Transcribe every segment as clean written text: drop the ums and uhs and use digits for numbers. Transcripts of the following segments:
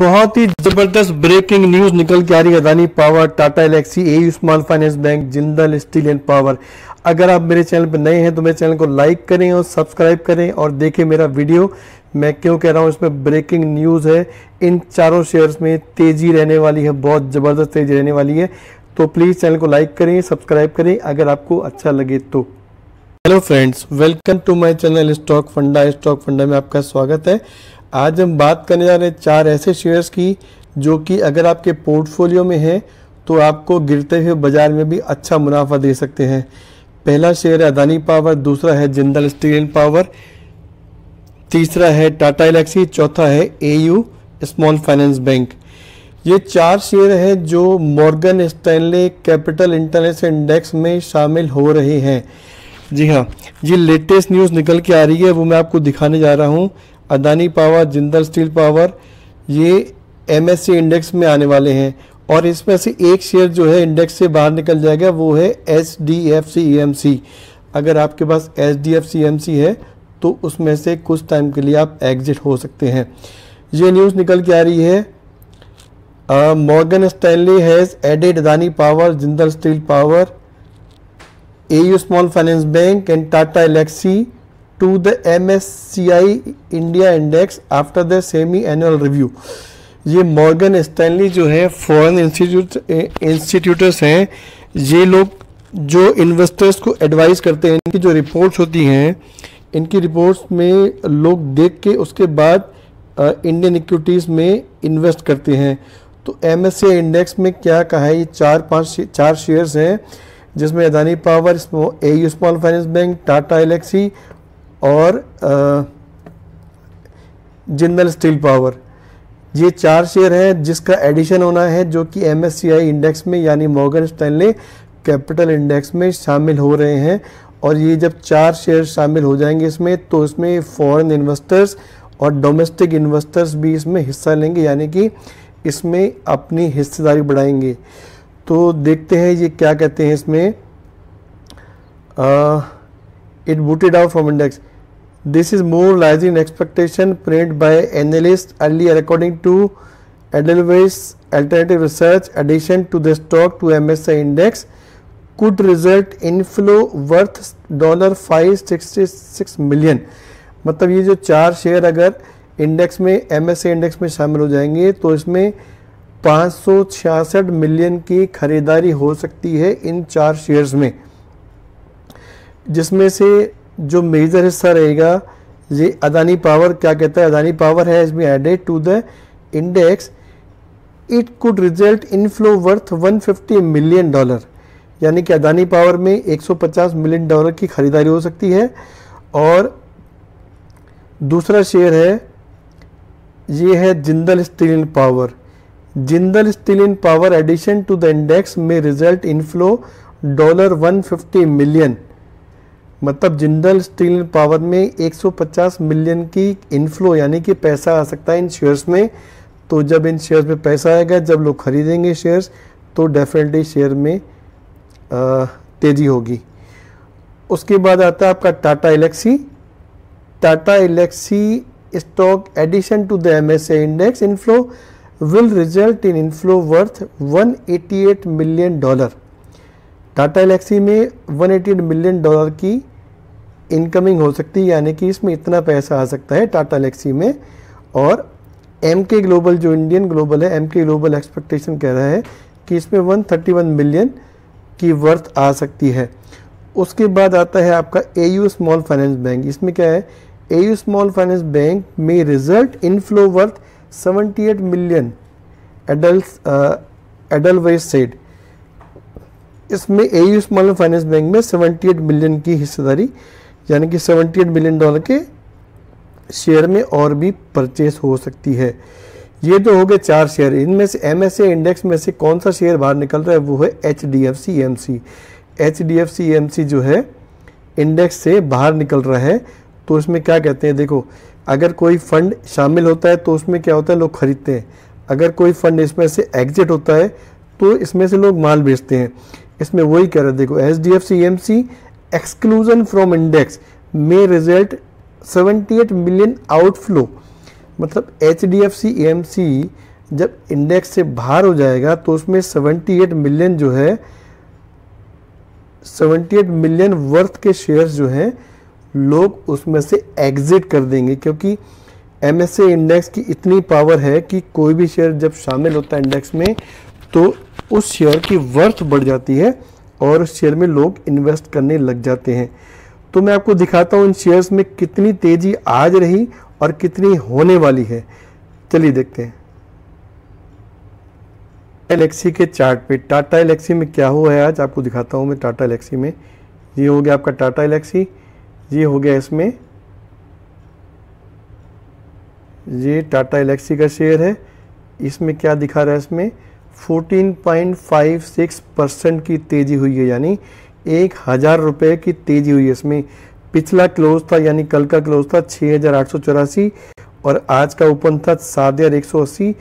बहुत ही जबरदस्त breaking news निकल के आ रही है। Adani power, Tata Alexei, AU small finance bank, Jindal steel and power. अगर आप मेरे चैनल पर नए हैं तो मेरे चैनल को लाइक करें और सब्सक्राइब करें और देखें मेरा वीडियो। मैं क्यों कह रहा हूँ, इसमें ब्रेकिंग न्यूज़ है। इन चारों शेयर्स में तेज़ी रहने वाली है, बहुत ज़बरदस्त तेज़ी रहने वाली है। तो प्लीज़ चैनल को लाइक करें, सब्सक्राइब करें अगर आपको अच्छा लगे तो। Hello friends, welcome to my channel stock फंडा। स्टॉक फंडा में आपका स्वागत है। आज हम बात करने जा रहे हैं चार ऐसे शेयर्स की जो कि अगर आपके पोर्टफोलियो में हैं तो आपको गिरते हुए बाजार में भी अच्छा मुनाफा दे सकते हैं। पहला शेयर है अदानी पावर, दूसरा है जिंदल स्टील एंड पावर, तीसरा है टाटा एलेक्सी, चौथा है एयू स्मॉल फाइनेंस बैंक। ये चार शेयर हैं जो Morgan Stanley capital international index में शामिल हो रहे हैं। जी हाँ, ये लेटेस्ट न्यूज़ निकल के आ रही है, वो मैं आपको दिखाने जा रहा हूँ। Adani power, Jindal steel power, ये MSCI इंडेक्स में आने वाले हैं और इसमें से एक शेयर जो है इंडेक्स से बाहर निकल जाएगा, वो है HDFC। अगर आपके पास HDFC है तो उसमें से कुछ टाइम के लिए आप एग्जिट हो सकते हैं। ये न्यूज़ निकल के आ रही है। Morgan Stanley has added Adani power, Jindal steel power, AU small finance bank and Tata Alexei to the MSCI India index after the semi annual review. ये मॉर्गन स्टैनली जो है फॉरेन इंस्टीट्यूटर्स हैं, ये लोग जो इन्वेस्टर्स को एडवाइस करते हैं, इनकी जो रिपोर्ट्स होती हैं, इनकी रिपोर्ट्स में लोग देख के उसके बाद इंडियन इक्विटीज़ में इन्वेस्ट करते हैं। तो MSCI इंडेक्स में क्या कहा है, ये चार शेयर्स हैं जिसमें Adani power, AU small finance bank, Tata Alexei और जिंदल स्टील पावर। ये चार शेयर हैं जिसका एडिशन होना है, जो कि MSCI इंडेक्स में यानी मॉर्गन स्टैनले कैपिटल इंडेक्स में शामिल हो रहे हैं। और ये जब चार शेयर शामिल हो जाएंगे इसमें, तो इसमें फॉरेन इन्वेस्टर्स और डोमेस्टिक इन्वेस्टर्स भी इसमें हिस्सा लेंगे, यानी कि इसमें अपनी हिस्सेदारी बढ़ाएंगे। तो देखते हैं ये क्या कहते हैं इसमें। It booted out from index, this is more rising expectation print by analyst earlier according to Edelweiss alternative research addition to the stock to MSCI index could result in flow worth $566 million। मतलब ये जो चार शेयर अगर index में MSCI index में शामिल हो जाएंगे तो इसमें 566 मिलियन की खरीदारी हो सकती है इन चार शेयर्स में, जिसमें से जो मेजर हिस्सा रहेगा ये अदानी पावर। क्या कहता है अदानी पावर है इसमें added to the index, it could result in flow worth $150 million, यानी कि अदानी पावर में $150 मिलियन की खरीदारी हो सकती है। और दूसरा शेयर है ये है Jindal steel and power. Jindal steel and power addition to the index में रिजल्ट इनफ्लो $150 मिलियन। मतलब जिंदल स्टील एंड पावर में 150 मिलियन की इनफ्लो यानी कि पैसा आ सकता है इन शेयर्स में। तो जब इन शेयर्स में पैसा आएगा, जब लोग खरीदेंगे शेयर्स, तो डेफिनेटली शेयर में तेज़ी होगी। उसके बाद आता है आपका Tata Alexei. Tata Alexei stock addition to the MSCI index inflow will result in inflow worth $188 million. Tata Alexei में $188 मिलियन की इनकमिंग हो सकती है, यानी कि इसमें इतना पैसा आ सकता है टाटा एलेक्सी में। और MK ग्लोबल जो इंडियन ग्लोबल है, MK ग्लोबल एक्सपेक्टेशन कह रहा है कि इसमें $131 मिलियन की वर्थ आ सकती है। उसके बाद आता है आपका AU स्मॉल फाइनेंस बैंक। इसमें क्या है, AU स्मॉल फाइनेंस बैंक में result inflow worth $78 million Edelweiss said. इसमें AU स्मॉल फाइनेंस बैंक में $78 मिलियन की हिस्सेदारी, यानी कि $78 मिलियन के शेयर में और भी परचेस हो सकती है। ये तो हो गए चार शेयर। इनमें से MSCI इंडेक्स में से कौन सा शेयर बाहर निकल रहा है, वो है HDFC। HDFC जो है इंडेक्स से बाहर निकल रहा है। तो इसमें क्या कहते हैं, देखो अगर कोई फंड शामिल होता है तो उसमें क्या होता है, लोग खरीदते हैं। अगर कोई फंड इसमें से एग्जिट होता है तो इसमें से लोग माल बेचते हैं। इसमें वही कह रहे, देखो HDFC एक्सक्लूजन फ्रॉम इंडेक्स में रिजल्ट $78 मिलियन आउटफ्लो। मतलब HDFC जब इंडेक्स से बाहर हो जाएगा तो उसमें 78 मिलियन जो है 78 मिलियन वर्थ के शेयर्स जो हैं लोग उसमें से एग्जिट कर देंगे, क्योंकि MSCI इंडेक्स की इतनी पावर है कि कोई भी शेयर जब शामिल होता है इंडेक्स में तो उस शेयर की वर्थ बढ़ जाती है और उस शेयर में लोग इन्वेस्ट करने लग जाते हैं। तो मैं आपको दिखाता हूँ इन शेयर्स में कितनी तेज़ी आज रही और कितनी होने वाली है, चलिए देखते हैं। एलेक्सी के चार्ट पे टाटा एलेक्सी में क्या हुआ है आज आपको दिखाता हूँ मैं। टाटा एलेक्सी में ये हो गया आपका टाटा एलेक्सी, ये हो गया इसमें, ये टाटा एलेक्सी का शेयर है। इसमें क्या दिखा रहा है, इसमें 14.56% की तेज़ी हुई है, यानी 1000 रुपये की तेज़ी हुई है। इसमें पिछला क्लोज था यानी कल का क्लोज था 6884 और आज का ओपन था 7180।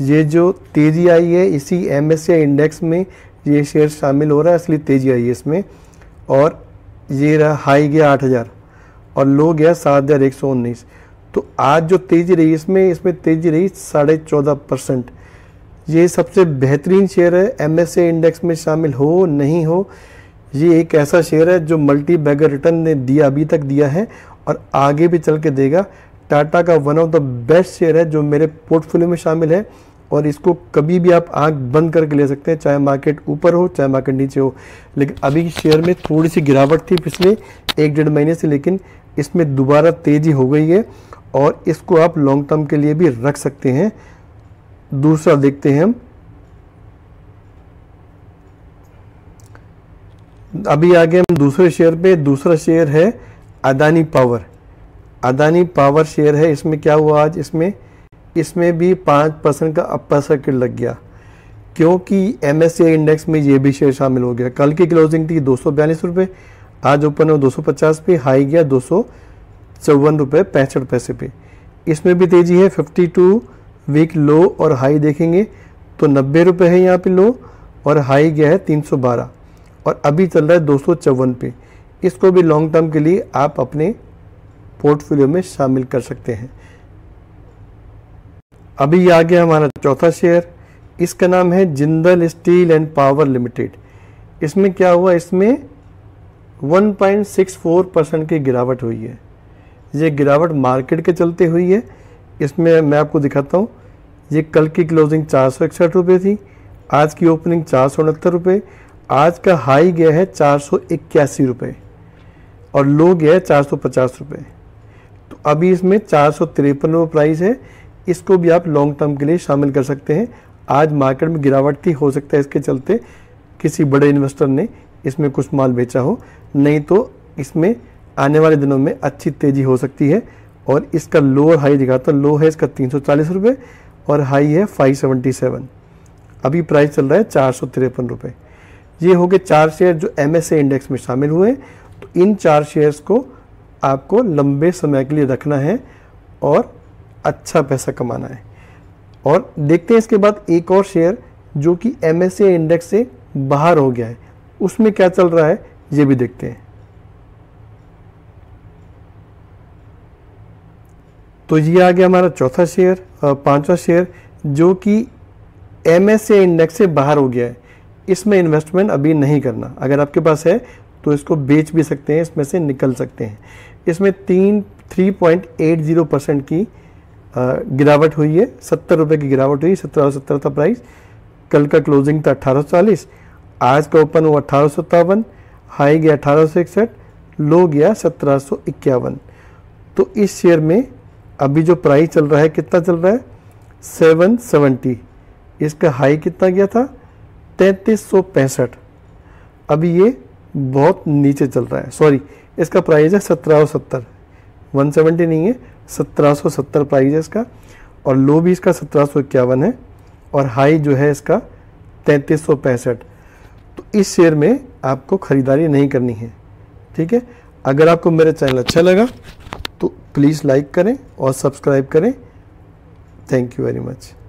ये जो तेज़ी आई है इसी MSCI इंडेक्स में ये शेयर शामिल हो रहा है, इसलिए तेज़ी आई है इसमें। और ये रहा हाई गया 8000 और लो गया 7119। तो आज जो तेज़ी रही इसमें तेज़ी रही 14.5%। ये सबसे बेहतरीन शेयर है, MSCI इंडेक्स में शामिल हो नहीं हो, ये एक ऐसा शेयर है जो मल्टी बैगर रिटर्न ने दिया, अभी तक दिया है और आगे भी चल के देगा। टाटा का one of the best share है जो मेरे पोर्टफोलियो में शामिल है और इसको कभी भी आप आंख बंद करके ले सकते हैं, चाहे मार्केट ऊपर हो चाहे मार्केट नीचे हो। लेकिन अभी शेयर में थोड़ी सी गिरावट थी पिछले 1-1.5 महीने से, लेकिन इसमें दोबारा तेज़ी हो गई है और इसको आप लॉन्ग टर्म के लिए भी रख सकते हैं। दूसरा देखते हैं हम, अभी आगे हम दूसरे शेयर पे। दूसरा शेयर है Adani power. Adani power share है, इसमें क्या हुआ आज, इसमें भी 5% का अपर सर्किट लग गया क्योंकि MSCI इंडेक्स में ये भी शेयर शामिल हो गया। कल की क्लोजिंग थी 242 रुपये, आज ओपन हो 250 पे, हाई गया 254 रुपये 65 पैसे पे। इसमें भी तेज़ी है, 52 वीक लो और हाई देखेंगे तो 90 रुपये है यहाँ पे लो और हाई गया है 312 और अभी चल रहा है 254 पे। इसको भी लॉन्ग टर्म के लिए आप अपने पोर्टफोलियो में शामिल कर सकते हैं। अभी आ गया हमारा चौथा शेयर, इसका नाम है Jindal steel and power limited. इसमें क्या हुआ, इसमें 1.64% की गिरावट हुई है। ये गिरावट मार्केट के चलते हुई है। इसमें मैं आपको दिखाता हूँ, ये कल की क्लोजिंग 461 रुपये थी, आज की ओपनिंग 469 रुपये, आज का हाई गया है 481 रुपये और लो गया है 450 रुपये। तो अभी इसमें 453 रुपये प्राइस है, इसको भी आप लॉन्ग टर्म के लिए शामिल कर सकते हैं। आज मार्केट में गिरावट थी, हो सकता है इसके चलते किसी बड़े इन्वेस्टर ने इसमें कुछ माल बेचा हो, नहीं तो इसमें आने वाले दिनों में अच्छी तेज़ी हो सकती है। और इसका लोअर हाई दिखाता, लो है इसका 340 रुपये और हाई है 577, अभी प्राइस चल रहा है 453 रुपये। ये हो गए 4 शेयर जो MSCI इंडेक्स में शामिल हुए। तो इन 4 शेयर्स को आपको लंबे समय के लिए रखना है और अच्छा पैसा कमाना है। और देखते हैं इसके बाद एक और शेयर जो कि MSCI इंडेक्स से बाहर हो गया है, उसमें क्या चल रहा है ये भी देखते हैं। तो ये आ गया हमारा चौथा शेयर, पांचवा शेयर जो कि MSCI इंडेक्स से बाहर हो गया है। इसमें इन्वेस्टमेंट अभी नहीं करना, अगर आपके पास है तो इसको बेच भी सकते हैं, इसमें से निकल सकते हैं। इसमें 3.80% की गिरावट हुई है, 70 रुपये की गिरावट हुई, 1770 था प्राइस, कल का क्लोजिंग था 1840, आज का ओपन हुआ 1857, हाई गया 1861, लो गया 1751। तो इस शेयर में अभी जो प्राइस चल रहा है कितना चल रहा है 770, इसका हाई कितना गया था 3365, अभी ये बहुत नीचे चल रहा है, सॉरी इसका प्राइस है 1770, 170 नहीं है, 1770 प्राइस है इसका और लो भी इसका 1751 है और हाई जो है इसका 3365। तो इस शेयर में आपको ख़रीदारी नहीं करनी है, ठीक है। अगर आपको मेरा चैनल अच्छा लगा तो प्लीज़ लाइक करें और सब्सक्राइब करें। Thank you very much.